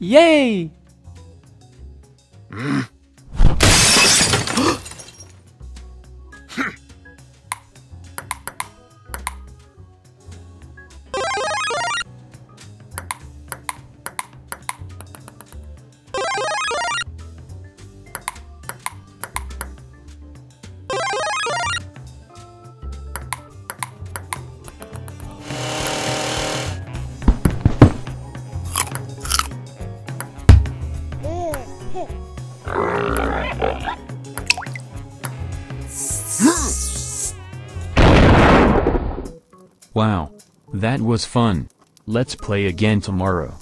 Yay! Wow, that was fun. Let's play again tomorrow.